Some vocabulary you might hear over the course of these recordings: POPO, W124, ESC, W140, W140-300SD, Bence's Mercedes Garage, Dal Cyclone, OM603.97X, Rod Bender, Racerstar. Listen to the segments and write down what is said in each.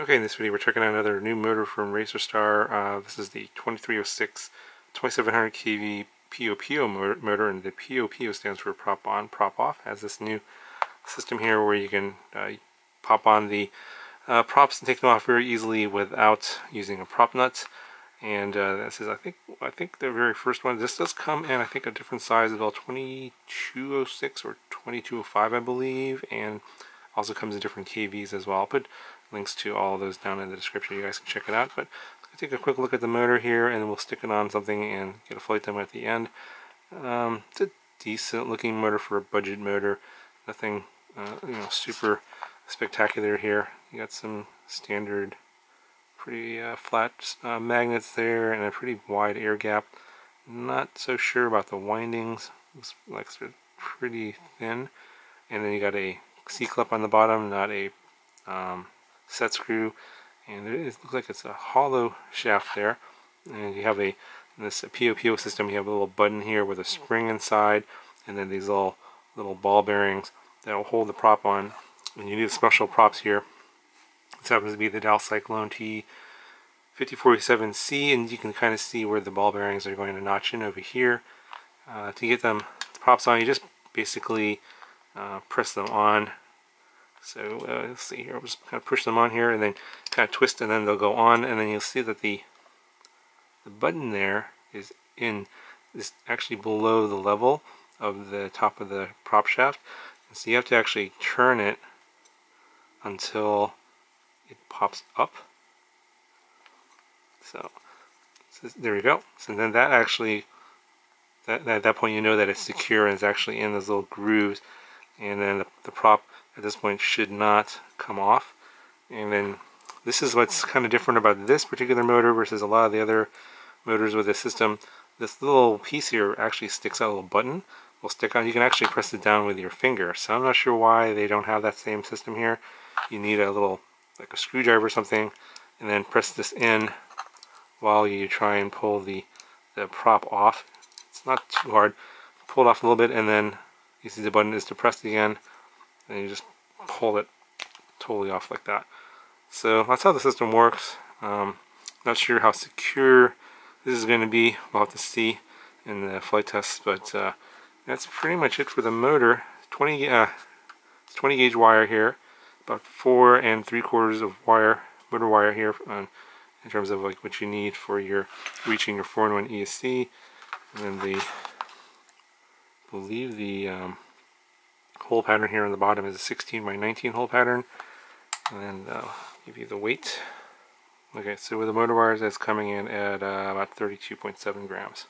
Okay, in this video we're checking out another new motor from Racerstar. This is the 2306 2700 kV POPO motor, and the POPO stands for prop on, prop off. It has this new system here where you can pop on the props and take them off very easily without using a prop nut. And this is, I think the very first one. This does come in, I think, a different size as well, 2206 or 2205, I believe, and also comes in different KVs as well. I'll put links to all of those down in the description. You guys can check it out. But let's take a quick look at the motor here, and we'll stick it on something and get a flight demo at the end. It's a decent looking motor for a budget motor. Nothing super spectacular here. You got some standard pretty flat magnets there and a pretty wide air gap. Not so sure about the windings. Looks like they're pretty thin. And then you got a C-clip on the bottom, not a set screw, and it looks like it's a hollow shaft there. And you have in this POPO system, you have a little button here with a spring inside, and then these little ball bearings that will hold the prop on. And you need special props here. This happens to be the Dal Cyclone T5047C, and you can kind of see where the ball bearings are going to notch in over here. To get them props on, you just basically press them on. So let's see here, we'll just kind of push them on here and then kind of twist, and then they'll go on, and then you'll see that the button there is actually below the level of the top of the prop shaft, and so you have to actually turn it until it pops up. So there we go. So then that actually, at that point you know that it's secure and it's actually in those little grooves, and then the prop at this point should not come off. And then this is what's kind of different about this particular motor versus a lot of the other motors with this system. This little piece here actually sticks out, a little button will stick on. You can actually press it down with your finger. So I'm not sure why they don't have that same system here. You need a little, like a screwdriver or something, and then press this in while you try and pull the prop off. It's not too hard. Pull it off a little bit, and then you see the button is depressed again, and you just pull it totally off like that. So that's how the system works. Not sure how secure this is going to be. We'll have to see in the flight test, but that's pretty much it for the motor. 20 gauge wire here, about 4 3/4 of wire, motor wire here, in terms of like what you need for your reaching your 4-in-1 ESC, and then I believe the hole pattern here on the bottom is a 16x19 hole pattern, and then I'll give you the weight. Okay, so with the motor wires, that's coming in at about 32.7 grams.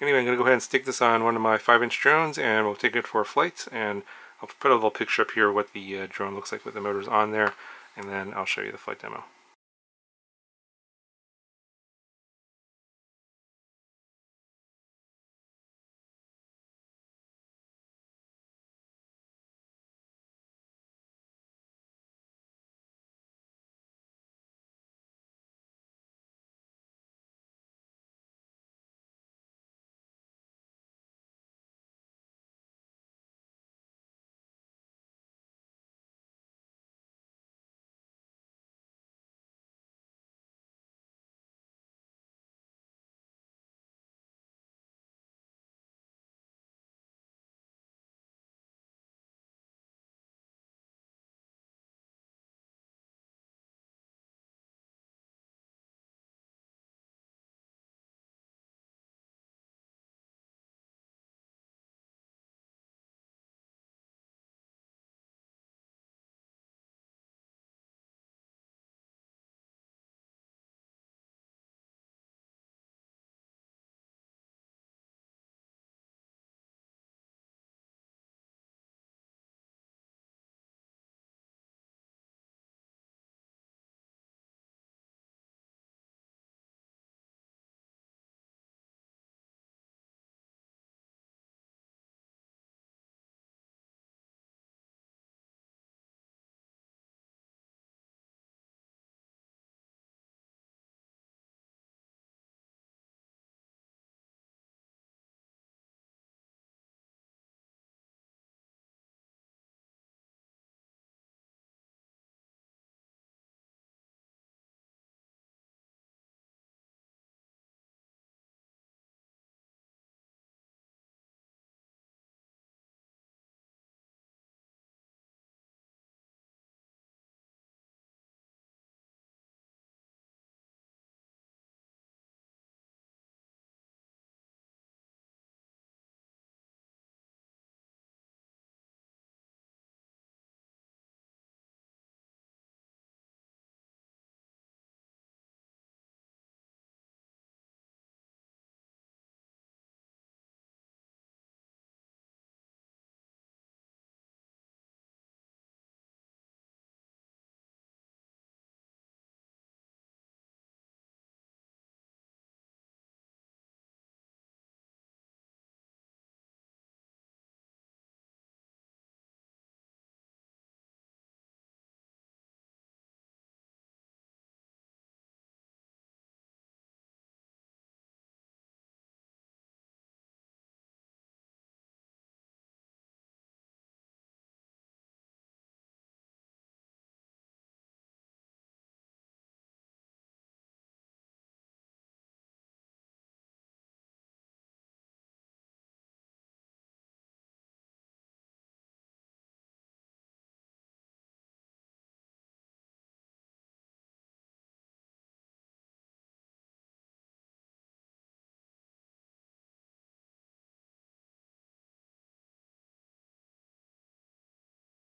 Anyway, I'm going to go ahead and stick this on one of my 5-inch drones, and we'll take it for a flight, and I'll put a little picture up here of what the drone looks like with the motors on there, and then I'll show you the flight demo.